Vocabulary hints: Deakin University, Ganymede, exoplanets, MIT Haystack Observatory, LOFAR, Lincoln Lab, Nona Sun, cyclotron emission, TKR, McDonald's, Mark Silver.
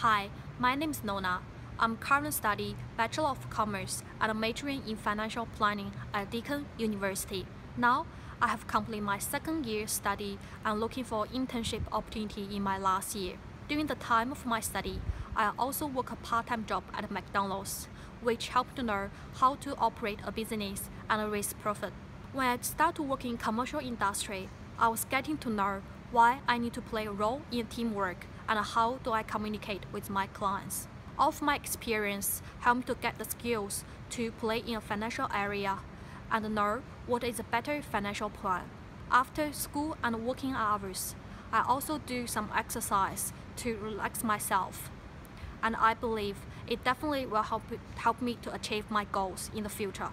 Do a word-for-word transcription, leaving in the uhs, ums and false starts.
Hi, my name is Nona. I'm currently studying Bachelor of Commerce and majoring in Financial Planning at Deakin University. Now, I have completed my second year study and looking for internship opportunity in my last year. During the time of my study, I also work a part-time job at McDonald's, which helped to learn how to operate a business and raise profit. When I started to work in commercial industry, I was getting to learn why I need to play a role in teamwork and how do I communicate with my clients. All of my experience helped me to get the skills to play in a financial area and learn what is a better financial plan. After school and working hours, I also do some exercise to relax myself, and I believe it definitely will help, help me to achieve my goals in the future.